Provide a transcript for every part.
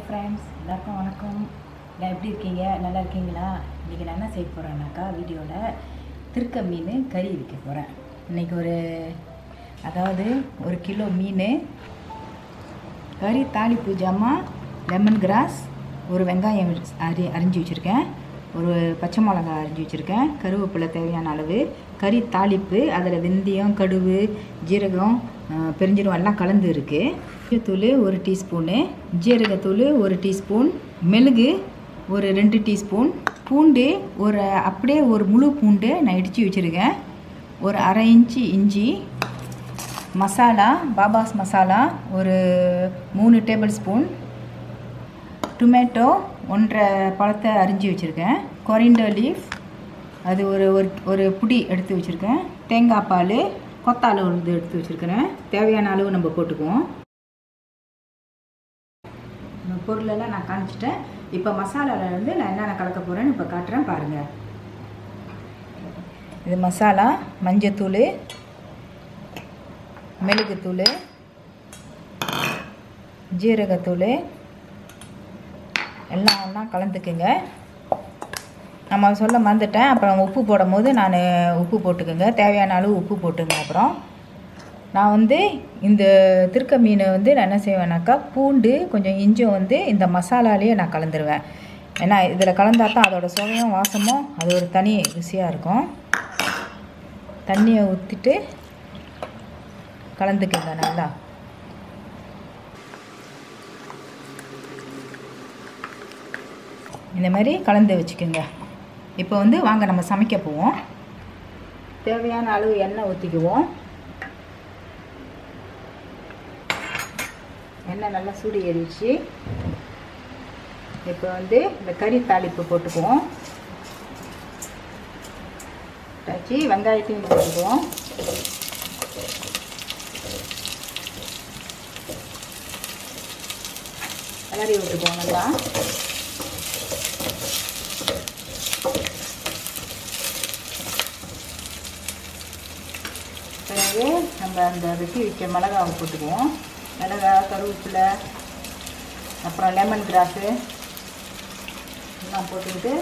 Hi friends, எல்லாருக்கும் வணக்கம். நான் எப்படி இருக்கீங்க? நல்லா இருக்கீங்களா? இன்றைக்கி நான் என்ன செய்ய போகிறேன்னாக்கா, வீடியோவில் திருக்க மீன் கறி வைக்க போகிறேன். இன்றைக்கி ஒரு கிலோ மீன் கறி தாளிப்பு ஜாமான், லெமன் கிராஸ், ஒரு வெங்காயம் அரிஞ்சு வச்சுருக்கேன், ஒரு பச்சை மிளகா அரிஞ்சு வச்சுருக்கேன், கருவேப்பிலை தேவையான அளவு, கறி தாளிப்பு, அதில் வெந்தயம், கடுகு, ஜீரகம், பெருஞ்சீரகம் எல்லாம் கலந்து இருக்குது. தூள் ஒரு டீஸ்பூனு, ஜீரகத்தூள் ஒரு டீஸ்பூன், மிளகு ஒரு 2 டீஸ்பூன், பூண்டு ஒரு முழு பூண்டு நான் இடித்து வச்சுருக்கேன், ஒரு அரை இன்ச்சு இஞ்சி, மசாலா பாபாஸ் மசாலா ஒரு 3 டேபிள் ஸ்பூன், டொமேட்டோ 1.5 பழத்தை அரிஞ்சு வச்சுருக்கேன், கொரிண்டர் லீஃப் அது ஒரு புடி எடுத்து வச்சுருக்கேன், தேங்காய் பால், கொத்தாழை உளுந்து எடுத்து வச்சுருக்கிறேன். தேவையான அளவு நம்ம போட்டுக்குவோம். பொருளெல்லாம் நான் காமிச்சிட்டேன். இப்போ மசாலாவில் வந்து நான் என்னென்ன கலக்க போகிறேன்னு இப்போ காட்டுறேன் பாருங்கள். இது மசாலா, மஞ்சத்தூள், மிளகுத்தூள், ஜீரகத்தூள், எல்லாம் ஒன்றா கலந்துக்குங்க. நம்ம சொல்ல மறந்துட்டேன், அப்புறம் உப்பு போடும் போது நான் உப்பு போட்டுக்கோங்க, தேவையான அளவு உப்பு போட்டுங்க. அப்புறம் நான் வந்து இந்த திருக்க மீனை வந்து நான் என்ன செய்வேன்னாக்கா, பூண்டு கொஞ்சம் இஞ்சும் வந்து இந்த மசாலாலேயே நான் கலந்துருவேன். ஏன்னா இதில் கலந்தால் தான் அதோடய சுவையும் வாசமும் அது ஒரு தனி ருசியாக இருக்கும். தண்ணியை ஊற்றிட்டு கலந்துக்குங்க நல்லா. இந்த மாதிரி கலந்து வச்சுக்கோங்க. இப்போ வந்து வாங்க நம்ம சமைக்க போவோம். தேவையான அளவு எண்ணெய் ஊற்றிக்குவோம். எண்ணெய் நல்லா சூடு ஏறிடுச்சு. இப்போ வந்து இந்த கறி தாளிப்பு போட்டுக்குவோம். தச்சி வெங்காயத்தையும் போட்டுக்குவோம். கலரி விட்டுக்குவோம் நல்லா. பிறகு நம்ம அந்த வெட்டி வைக்க மிளகாவை போட்டுக்குவோம். மிளகா, கருவேப்பிலை, அப்புறம் லெமன் கிராஸு எல்லாம் போட்டுக்கிட்டு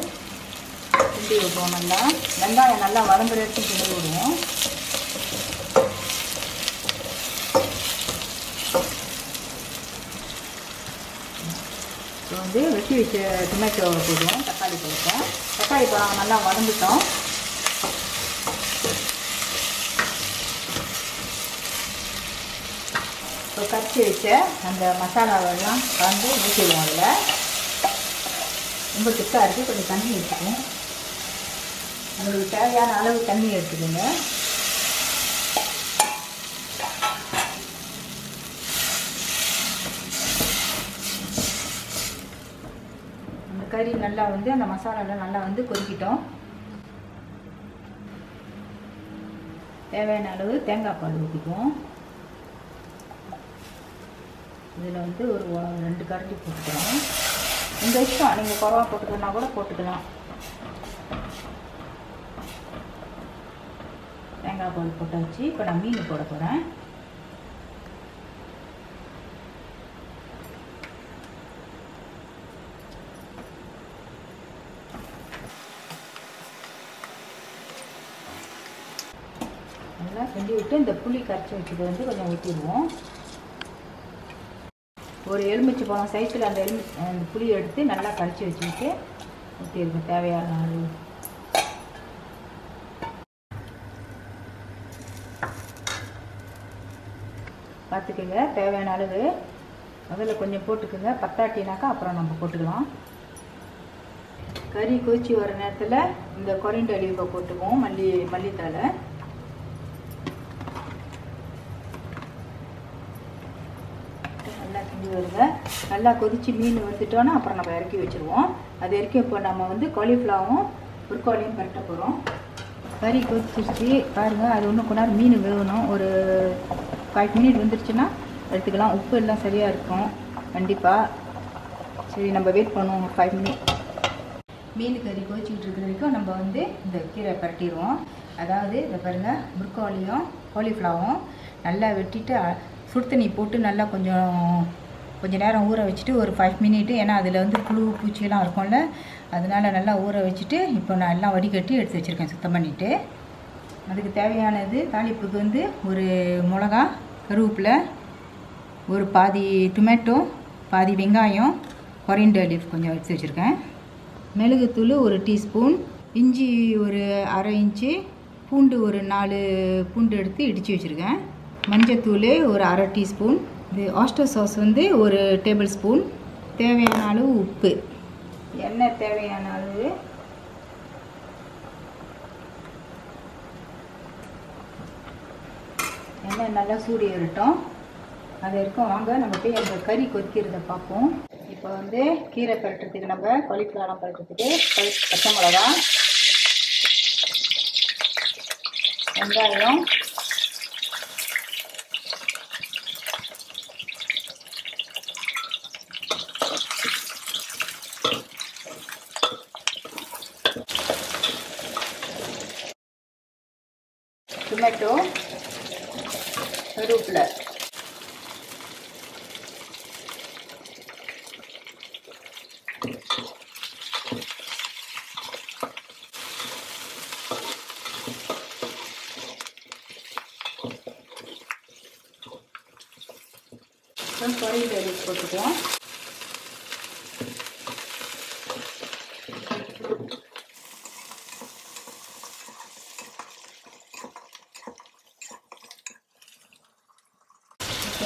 கிண்டி விடுவோம் நல்லா. வெங்காயம் நல்லா வதங்குற வரைக்கும் கிண்டி விடுவோம். இப்போ வந்து வெட்டி வச்ச டொமேட்டோ போடுவோம், தக்காளி போடுவோம். தக்காளி பழம் நல்லா வதந்துட்டோம். இப்போ கரைச்சி வச்ச அந்த மசாலாவெல்லாம் கலந்து ஊற்றிடுவோம். அதில் ரொம்ப திக்காக இருக்குது, கொஞ்சம் தண்ணி எடுத்துக்கணும். உங்களுக்கு தேவையான அளவு தண்ணி எடுத்துக்கோங்க. அந்த கறி நல்லா வந்து அந்த மசாலாவில் நல்லா வந்து கொதிக்கிட்டோம். தேவையான அளவு தேங்காய் பால் ஊற்றிக்குவோம். இதில் வந்து ஒரு 2 கரண்டி போட்டுக்கலாம். இந்த இஷ்டம், நீங்கள் குறவா போட்டுக்கணுன்னா கூட போட்டுக்கலாம். தேங்காய் பால் போட்டாச்சு. இப்போ நான் மீன் போட போகிறேன். நல்லா செஞ்சு விட்டு இந்த புளி கரைச்சி வச்சுட்டு வந்து கொஞ்சம் ஊற்றிடுவோம். ஒரு எலுமிச்சை பழம் சைஸில் அந்த புளி எடுத்து நல்லா கரைச்சி வச்சுக்கிட்டு ஊற்றிருக்கும். தேவையான அளவு பார்த்துக்கோங்க. தேவையான அளவு முதல்ல கொஞ்சம் போட்டுக்கோங்க. பத்தாட்டினாக்கா அப்புறம் நம்ம போட்டுக்கலாம். கறி கொதிச்சு வர நேரத்தில் இந்த கொரிண்டர் லீவை போட்டுக்குவோம், மல்லித்தலை. வருங்க நல்லா கொதிச்சு மீன் வந்துட்டோன்னா அப்புறம் நம்ம இறக்கி வச்சுருவோம். அது இறக்கி இப்போ நம்ம வந்து காலிஃப்ளவரும் புற்கோலையும் பரட்ட போகிறோம். கறி கொதிச்சிருச்சு பாருங்கள். அது ஒன்று கொண்டாரு மீன் வேகணும். ஒரு 5 மினிட் வந்துருச்சுன்னா எடுத்துக்கலாம். உப்பு எல்லாம் சரியாக இருக்கும் கண்டிப்பாக. சரி, நம்ம வெயிட் பண்ணுவோம் ஒரு 5 மினிட். மீன் கறி கொதிச்சுக்கிட்டு இருக்கிற வரைக்கும் நம்ம வந்து இந்த கீரை பரட்டிடுவோம். அதாவது இந்த பாருங்கள், புற்கோலையும் காலிஃப்ளவரும் நல்லா வெட்டிட்டு சுடுத்தண்ணி போட்டு நல்லா கொஞ்சம் கொஞ்சம் நேரம் ஊற வச்சுட்டு ஒரு 5 minutes ஏன்னா அதில் வந்து புழு பூச்சியெல்லாம் இருக்கும்ல அதனால் நல்லா ஊற வச்சுட்டு இப்போ நான் எல்லாம் வடிகட்டி எடுத்து வச்சுருக்கேன் சுத்தம் பண்ணிவிட்டு. அதுக்கு தேவையானது தாளிப்புக்கு வந்து ஒரு மிளகா, கருவேப்பிலை, ஒரு பாதி டொமேட்டோ, பாதி வெங்காயம், கொரிண்டர் லீஃப் கொஞ்சம் எடுத்து வச்சுருக்கேன், மிளகுத்தூள் 1 teaspoon, இஞ்சி ஒரு ½ இன்ச்சு, பூண்டு ஒரு 4 பூண்டு எடுத்து இடித்து வச்சுருக்கேன், மஞ்சத்தூள் ஒரு ½ teaspoon, இது ஆஸ்டர் சாஸ் வந்து ஒரு டேபிள்ஸ்பூன், தேவையான அளவு உப்பு, எண்ணெய் தேவையான அளவு, எண்ணெய் நல்லா சூடி வரட்டும். அது இருக்கும் வாங்க நம்ம போய் அந்த கறி கொதிக்கிறத பார்ப்போம். இப்போ வந்து கீரை பரட்டுறதுக்கு நம்ம காலிஃப்ளவர் பரட்டுறதுக்கு பச்சை மிளகா, வெங்காயம், டொமேட்டோ, கருவேப்பிலை, கொரிண்டர் லீஃப் போட்டுக்குவோம்.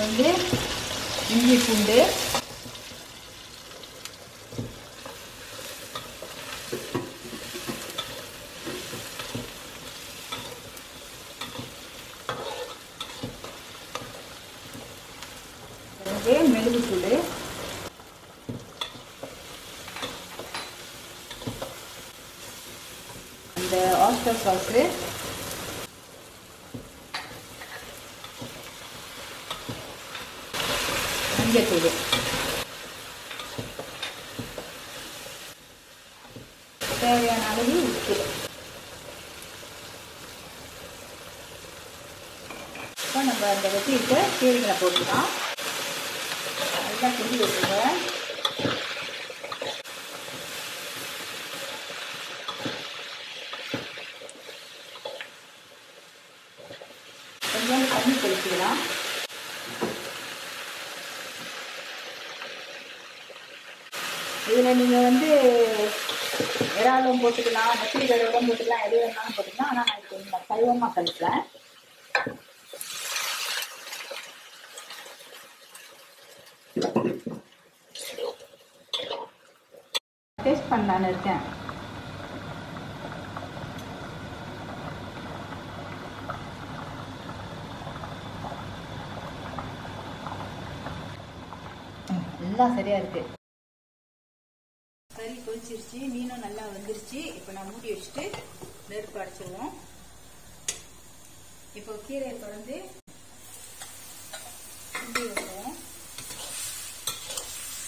வந்து இஞ்சி, பூண்டு, மிளகுத்தூள், அந்த ஆஸ்டர் சாஸு, மஞ்சத்தூள், தேவையான அளவு உப்பு. இப்போ நம்ம அந்த வெட்டிட்டு கீரைகளை போட்டுக்கலாம். நல்லா கொதி வச்சுங்க. கொஞ்சம் தண்ணி தெளிச்சுக்கலாம். இதில் நீங்கள் வந்து இறாலும் போட்டுக்கலாம், மத்திரி கழுவெல்லாம் போட்டுக்கலாம், எது வேணாலும் போட்டுக்கலாம். ஆனால் நான் இப்போ இந்த சைவமாக கழிக்கிறேன். டேஸ்ட் பண்ணலான்னு இருக்கேன். எல்லாம் சரியாக இருக்குது. கறி கொதிச்சிருச்சு, மீனும் நல்லா வந்துருச்சு. இப்போ நான் மூடி வச்சுட்டு நெருப்பு அடைச்சிடுவோம். இப்போ கீரையை தொடர்ந்து மூடி வைப்போம்.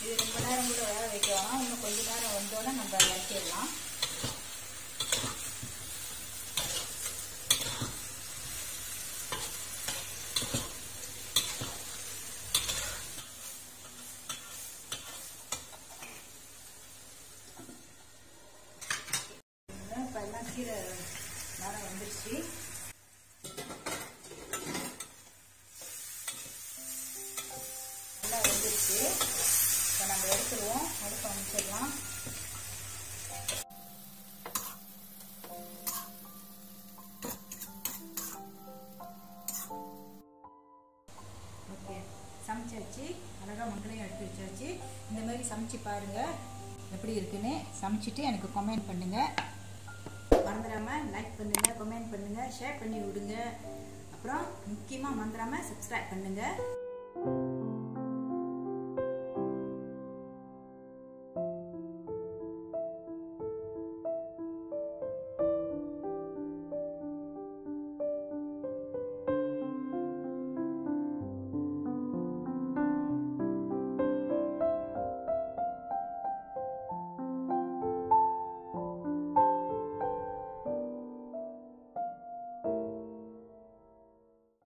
இது ரொம்ப நேரம் கூட வேக வைக்கலாம். இன்னும் கொஞ்ச நேரம் வந்தோடனே நம்ம வச்சிடலாம். கீரை நேரம் வந்துருச்சு. நல்லா வந்துருச்சு. இப்போ நம்ம எடுத்துருவோம், அடுப்பு அமைச்சிடலாம். ஓகே, சமைச்சாச்சு. அழகாக மங்களையும் எடுத்து வச்சாச்சு. இந்த மாதிரி சமைச்சு பாருங்கள் எப்படி இருக்குன்னு. சமைச்சிட்டு எனக்கு கமெண்ட் பண்ணுங்கள். மறந்துடாமல் லைக் பண்ணுங்கள், கமெண்ட் பண்ணுங்கள், ஷேர் பண்ணி விடுங்க. அப்புறம் முக்கியமாக மறந்துடாமல் சப்ஸ்கிரைப் பண்ணுங்கள்.